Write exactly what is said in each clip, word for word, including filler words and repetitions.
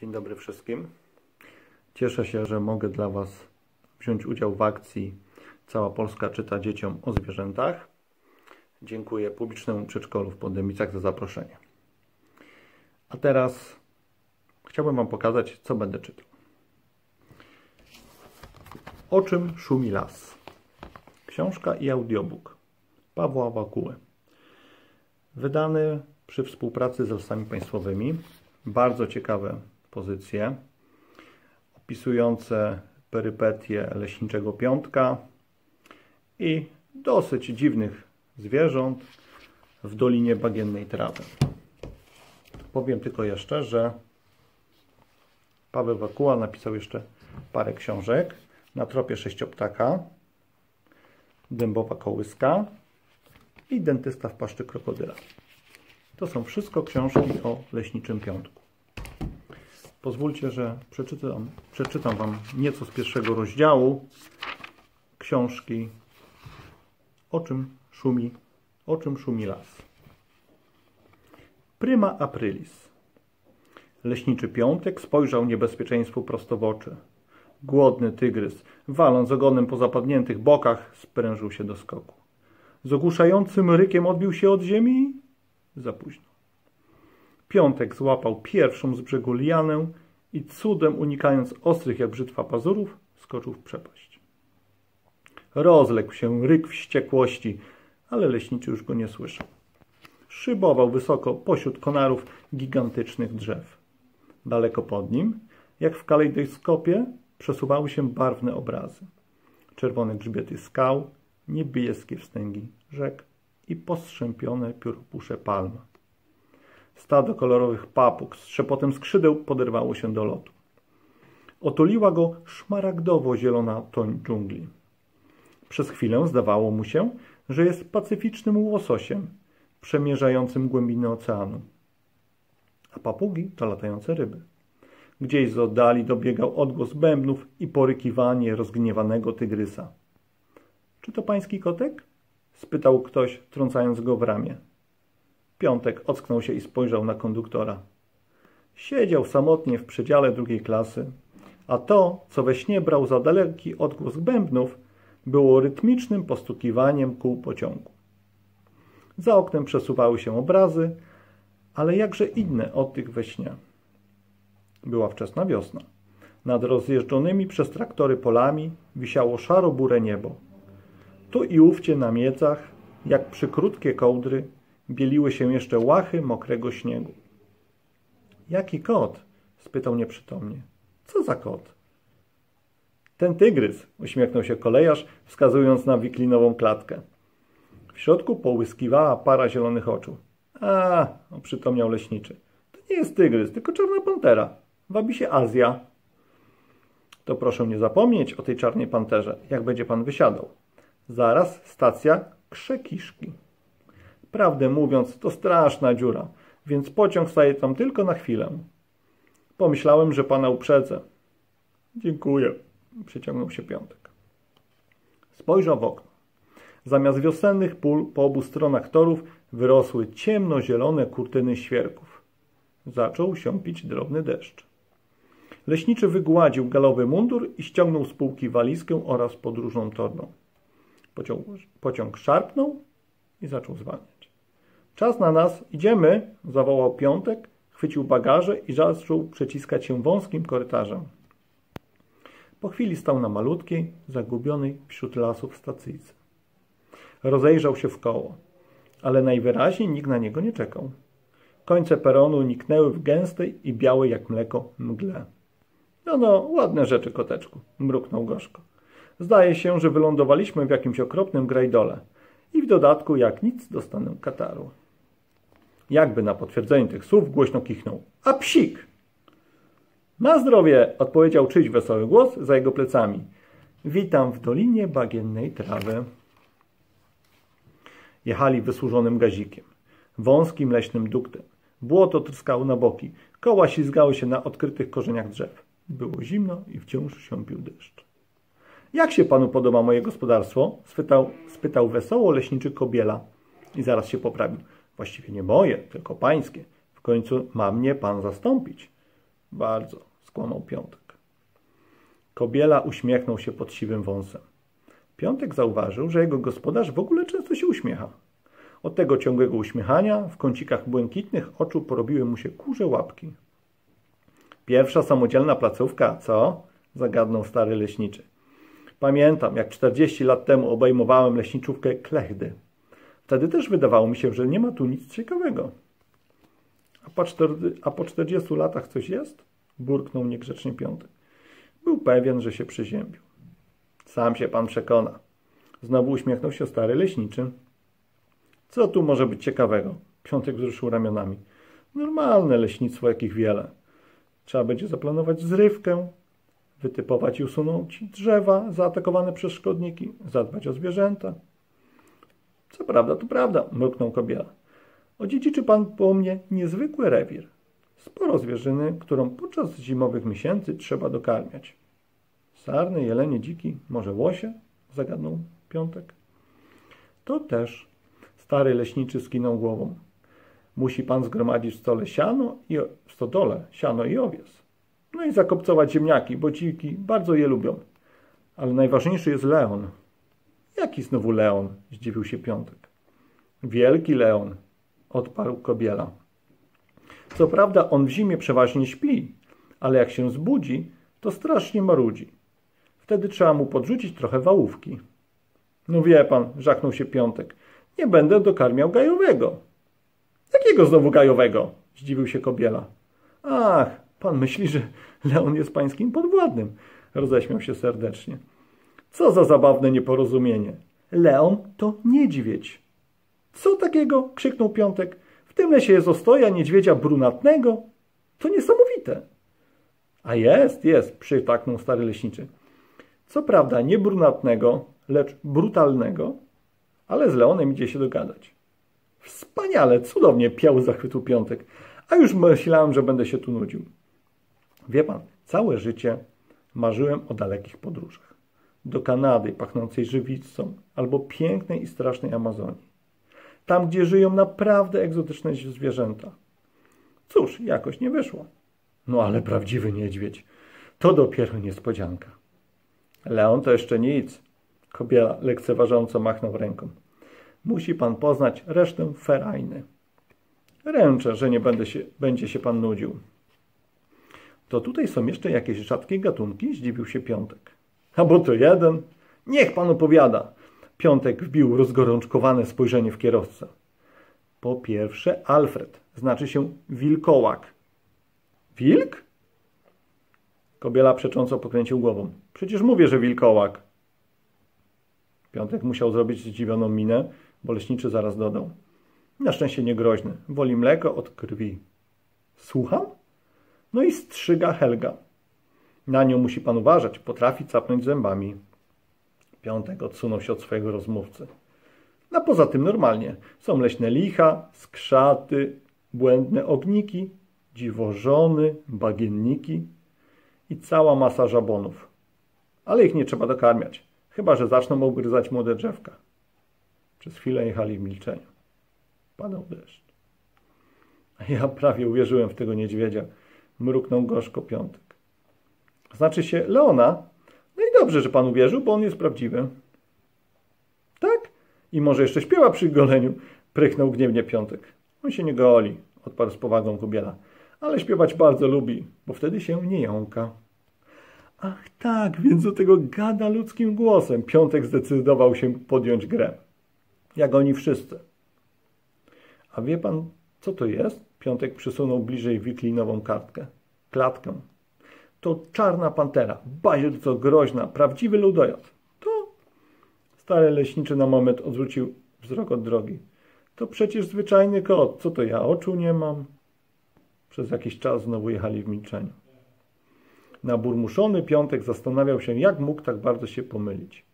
Dzień dobry wszystkim. Cieszę się, że mogę dla Was wziąć udział w akcji Cała Polska czyta dzieciom o zwierzętach. Dziękuję publicznemu przedszkolu w Poddębicach za zaproszenie. A teraz chciałbym Wam pokazać, co będę czytał. O czym szumi las? Książka i audiobook Pawła Wakuły. Wydany przy współpracy z Lasami Państwowymi. Bardzo ciekawe pozycje opisujące perypetie leśniczego piątka i dosyć dziwnych zwierząt w Dolinie Bagiennej Trawy. Powiem tylko jeszcze, że Paweł Wakuła napisał jeszcze parę książek. Na tropie sześcioptaka, dębowa kołyska i dentysta w paszczy krokodyla. To są wszystko książki o leśniczym piątku. Pozwólcie, że przeczytam, przeczytam Wam nieco z pierwszego rozdziału książki O czym szumi, o czym szumi las. Pryma Aprilis. Leśniczy piątek spojrzał niebezpieczeństwu prosto w oczy. Głodny tygrys, waląc ogonem po zapadniętych bokach, sprężył się do skoku. Z ogłuszającym rykiem odbił się od ziemi. Za późno. Piątek złapał pierwszą z brzegu lianę i cudem, unikając ostrych jak brzytwa pazurów, skoczył w przepaść. Rozległ się ryk wściekłości, ale leśniczy już go nie słyszał. Szybował wysoko pośród konarów gigantycznych drzew. Daleko pod nim, jak w kalejdoskopie, przesuwały się barwne obrazy. Czerwone grzbiety skał, niebieskie wstęgi rzek i postrzępione pióropusze palm. Stado kolorowych papug z trzepotem skrzydeł poderwało się do lotu. Otuliła go szmaragdowo-zielona toń dżungli. Przez chwilę zdawało mu się, że jest pacyficznym łososiem przemierzającym głębiny oceanu. A papugi to latające ryby. Gdzieś z oddali dobiegał odgłos bębnów i porykiwanie rozgniewanego tygrysa. Czy to pański kotek? Spytał ktoś, trącając go w ramię. Piątek ocknął się i spojrzał na konduktora. Siedział samotnie w przedziale drugiej klasy, a to, co we śnie brał za daleki odgłos bębnów, było rytmicznym postukiwaniem kół pociągu. Za oknem przesuwały się obrazy, ale jakże inne od tych we śnie. Była wczesna wiosna. Nad rozjeżdżonymi przez traktory polami wisiało szaro-burę niebo. Tu i ówdzie na miecach, jak przy krótkie kołdry, bieliły się jeszcze łachy mokrego śniegu. Jaki kot? Spytał nieprzytomnie. Co za kot? Ten tygrys, uśmiechnął się kolejarz, wskazując na wiklinową klatkę. W środku połyskiwała para zielonych oczu. A, oprzytomniał leśniczy. To nie jest tygrys, tylko czarna pantera. Wabi się Azja. To proszę nie zapomnieć o tej czarnej panterze, jak będzie pan wysiadał. Zaraz stacja Krzekiszki. Prawdę mówiąc, to straszna dziura, więc pociąg staje tam tylko na chwilę. Pomyślałem, że pana uprzedzę. Dziękuję, przeciągnął się Piątek. Spojrzał w okno. Zamiast wiosennych pól po obu stronach torów wyrosły ciemnozielone kurtyny świerków. Zaczął siąpić drobny deszcz. Leśniczy wygładził galowy mundur i ściągnął z półki walizkę oraz podróżną torbę. Pociąg, pociąg szarpnął i zaczął zwalniać. Czas na nas, idziemy, zawołał Piątek, chwycił bagaże i zaczął przeciskać się wąskim korytarzem. Po chwili stał na malutkiej, zagubionej wśród lasów stacyjce. Rozejrzał się w koło, ale najwyraźniej nikt na niego nie czekał. Końce peronu niknęły w gęstej i białej jak mleko mgle. No, no, ładne rzeczy, koteczku, mruknął gorzko. Zdaje się, że wylądowaliśmy w jakimś okropnym grajdole i w dodatku jak nic dostanę kataru. Jakby na potwierdzenie tych słów głośno kichnął. A psik! Na zdrowie! Odpowiedział czyjś wesoły głos za jego plecami. Witam w Dolinie Bagiennej Trawy. Jechali wysłużonym gazikiem, wąskim leśnym duktem. Błoto tryskało na boki, koła ślizgały się na odkrytych korzeniach drzew. Było zimno i wciąż siąpił deszcz. Jak się panu podoba moje gospodarstwo? Spytał, spytał wesoło leśniczy Kobiela. I zaraz się poprawił. Właściwie nie moje, tylko pańskie. W końcu ma mnie pan zastąpić. Bardzo, skłamał Piątek. Kobiela uśmiechnął się pod siwym wąsem. Piątek zauważył, że jego gospodarz w ogóle często się uśmiecha. Od tego ciągłego uśmiechania w kącikach błękitnych oczu porobiły mu się kurze łapki. Pierwsza samodzielna placówka, co? Zagadnął stary leśniczy. Pamiętam, jak czterdzieści lat temu obejmowałem leśniczówkę Klechdy. Wtedy też wydawało mi się, że nie ma tu nic ciekawego. A po czterdziestu latach coś jest? Burknął niegrzecznie Piątek. Był pewien, że się przyziębił. Sam się pan przekona. Znowu uśmiechnął się stary leśniczy. Co tu może być ciekawego? Piątek wzruszył ramionami. Normalne leśnictwo, jakich wiele. Trzeba będzie zaplanować zrywkę, wytypować i usunąć drzewa zaatakowane przez szkodniki, zadbać o zwierzęta. Co prawda, to prawda, mruknął Kobiela. Odziedziczy pan po mnie niezwykły rewir. Sporo zwierzyny, którą podczas zimowych miesięcy trzeba dokarmiać. Sarny, jelenie, dziki, może łosie? Zagadnął Piątek. To też. Stary leśniczy skinął głową. Musi pan zgromadzić w stole siano i w stodole siano i owiec. No i zakopcować ziemniaki, bo dziki bardzo je lubią. Ale najważniejszy jest leon. Jaki znowu leon? Zdziwił się Piątek. Wielki leon, odparł Kobiela. Co prawda on w zimie przeważnie śpi, ale jak się zbudzi, to strasznie marudzi. Wtedy trzeba mu podrzucić trochę wałówki. No wie pan, żachnął się Piątek. Nie będę dokarmiał gajowego. Jakiego znowu gajowego? Zdziwił się Kobiela. Ach, pan myśli, że leon jest pańskim podwładnym? Roześmiał się serdecznie. Co za zabawne nieporozumienie. Leon to niedźwiedź. Co takiego? Krzyknął Piątek. W tym lesie jest ostoja niedźwiedzia brunatnego. To niesamowite. A jest, jest, przytaknął stary leśniczy. Co prawda nie brunatnego, lecz brutalnego, ale z leonem idzie się dogadać. Wspaniale, cudownie, piał z zachwytu Piątek. A już myślałem, że będę się tu nudził. Wie pan, całe życie marzyłem o dalekich podróżach. Do Kanady pachnącej żywicą albo pięknej i strasznej Amazonii. Tam, gdzie żyją naprawdę egzotyczne zwierzęta. Cóż, jakoś nie wyszło. No ale prawdziwy niedźwiedź. To dopiero niespodzianka. Leon to jeszcze nic. Kobiela lekceważąco machnął ręką. Musi pan poznać resztę ferajny. Ręczę, że nie będę się, będzie się pan nudził. To tutaj są jeszcze jakieś rzadkie gatunki? Zdziwił się Piątek. A bo to jeden. Niech pan opowiada. Piątek wbił rozgorączkowane spojrzenie w kierowcę. Po pierwsze, Alfred. Znaczy się wilkołak. Wilk? Kobiela przecząco pokręcił głową. Przecież mówię, że wilkołak. Piątek musiał zrobić zdziwioną minę, bo leśniczy zaraz dodał. Na szczęście niegroźny. Woli mleko od krwi. Słucham? No i strzyga Helga. Na nią musi pan uważać. Potrafi capnąć zębami. Piątek odsunął się od swojego rozmówcy. A poza tym normalnie. Są leśne licha, skrzaty, błędne ogniki, dziwożony, bagienniki i cała masa żabonów. Ale ich nie trzeba dokarmiać. Chyba że zaczną obgryzać młode drzewka. Przez chwilę jechali w milczeniu. Padał deszcz. Ja prawie uwierzyłem w tego niedźwiedzia. Mruknął gorzko Piątek. Znaczy się leona? No i dobrze, że pan uwierzył, bo on jest prawdziwy. Tak? I może jeszcze śpiewa przy goleniu. Prychnął gniewnie Piątek. On się nie goli, odparł z powagą Kobiela. Ale śpiewać bardzo lubi, bo wtedy się nie jąka. Ach tak, więc do tego gada ludzkim głosem. Piątek zdecydował się podjąć grę. Jak oni wszyscy. A wie pan, co to jest? Piątek przysunął bliżej wiklinową kartkę. Klatkę. To czarna pantera. Bardzo groźna. Prawdziwy ludojad. To? Stary leśniczy na moment odwrócił wzrok od drogi. To przecież zwyczajny kot. Co to ja oczu nie mam? Przez jakiś czas znowu jechali w milczeniu. Naburmuszony Piątek zastanawiał się, jak mógł tak bardzo się pomylić.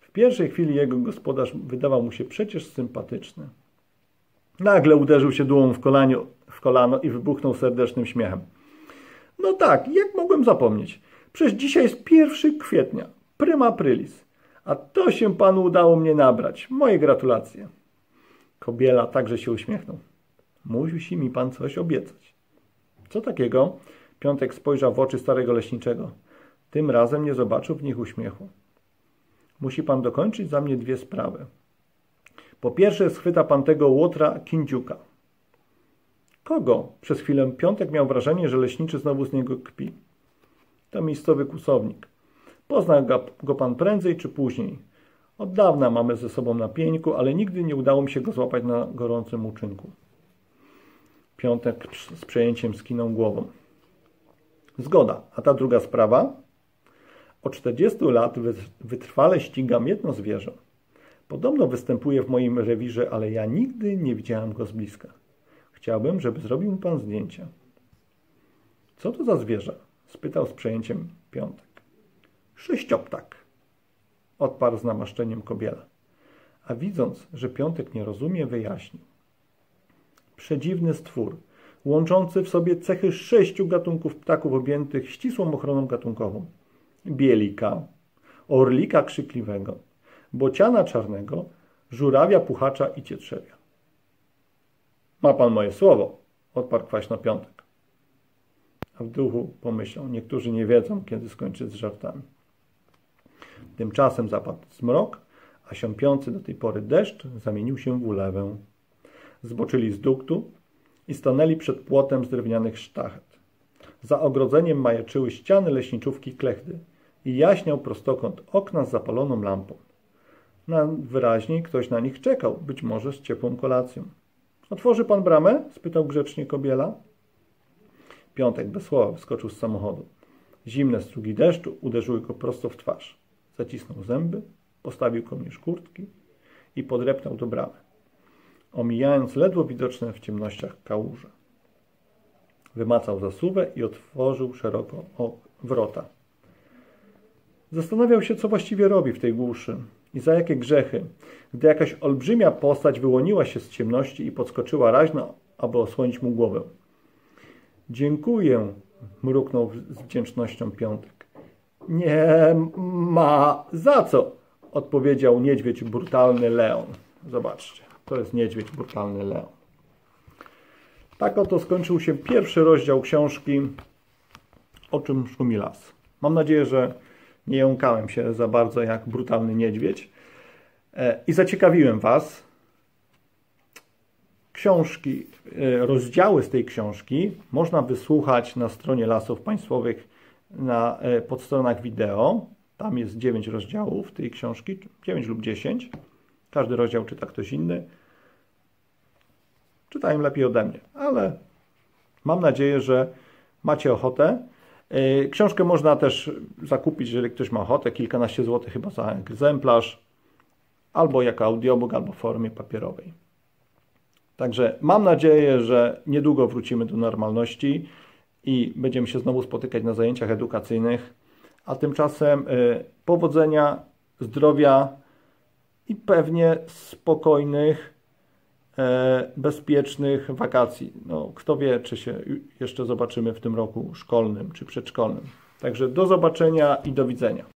W pierwszej chwili jego gospodarz wydawał mu się przecież sympatyczny. Nagle uderzył się długą w, w kolano i wybuchnął serdecznym śmiechem. No tak, jak mogłem zapomnieć? Przecież dzisiaj jest pierwszego kwietnia, Pryma Aprilis. A to się panu udało mnie nabrać. Moje gratulacje. Kobiela także się uśmiechnął. Musi mi pan coś obiecać. Co takiego? Piątek spojrzał w oczy starego leśniczego. Tym razem nie zobaczył w nich uśmiechu. Musi pan dokończyć za mnie dwie sprawy. Po pierwsze schwyta pan tego łotra Kindziuka. Kogo? Przez chwilę Piątek miał wrażenie, że leśniczy znowu z niego kpi. To miejscowy kłusownik. Pozna go pan prędzej czy później. Od dawna mamy ze sobą na pieńku, ale nigdy nie udało mi się go złapać na gorącym uczynku. Piątek z przejęciem skinął głową. Zgoda. A ta druga sprawa? Od czterdziestu lat wytrwale ścigam jedno zwierzę. Podobno występuje w moim rewirze, ale ja nigdy nie widziałem go z bliska. Chciałbym, żeby zrobił mi pan zdjęcie. Co to za zwierzę? Spytał z przejęciem Piątek. Sześcioptak. Odparł z namaszczeniem kobiela. A widząc, że Piątek nie rozumie, wyjaśnił. Przedziwny stwór, łączący w sobie cechy sześciu gatunków ptaków objętych ścisłą ochroną gatunkową. Bielika, orlika krzykliwego, bociana czarnego, żurawia, puchacza i cietrzewia. Ma pan moje słowo, odparł kwaśno Piątek. A w duchu pomyślał, niektórzy nie wiedzą, kiedy skończy z żartami. Tymczasem zapadł zmrok, a siąpiący do tej pory deszcz zamienił się w ulewę. Zboczyli z duktu i stanęli przed płotem z drewnianych sztachet. Za ogrodzeniem majaczyły ściany leśniczówki Klechdy i jaśniał prostokąt okna z zapaloną lampą. Najwyraźniej ktoś na nich czekał, być może z ciepłą kolacją. — Otworzy pan bramę? — spytał grzecznie kobiela. Piątek bez słowa wskoczył z samochodu. Zimne strugi deszczu uderzyły go prosto w twarz. Zacisnął zęby, postawił kołnierz kurtki i podreptał do bramy, omijając ledwo widoczne w ciemnościach kałuże. Wymacał zasuwę i otworzył szeroko wrota. Zastanawiał się, co właściwie robi w tej głuszy i za jakie grzechy, gdy jakaś olbrzymia postać wyłoniła się z ciemności i podskoczyła raźno, aby osłonić mu głowę. Dziękuję, mruknął z wdzięcznością Piątek. Nie ma za co, odpowiedział niedźwiedź brutalny Leon. Zobaczcie, to jest niedźwiedź brutalny Leon. Tak oto skończył się pierwszy rozdział książki O czym szumi las. Mam nadzieję, że nie jąkałem się za bardzo jak brutalny niedźwiedź i zaciekawiłem was. Książki, rozdziały z tej książki można wysłuchać na stronie Lasów Państwowych na podstronach wideo. Tam jest dziewięć rozdziałów tej książki, dziewięć lub dziesięć. Każdy rozdział czyta ktoś inny. Czytają lepiej ode mnie, ale mam nadzieję, że macie ochotę. Książkę można też zakupić, jeżeli ktoś ma ochotę, kilkanaście złotych chyba za egzemplarz, albo jako audiobook, albo w formie papierowej. Także mam nadzieję, że niedługo wrócimy do normalności i będziemy się znowu spotykać na zajęciach edukacyjnych. A tymczasem powodzenia, zdrowia i pewnie spokojnych, bezpiecznych wakacji. No, kto wie, czy się jeszcze zobaczymy w tym roku szkolnym czy przedszkolnym. Także do zobaczenia i do widzenia.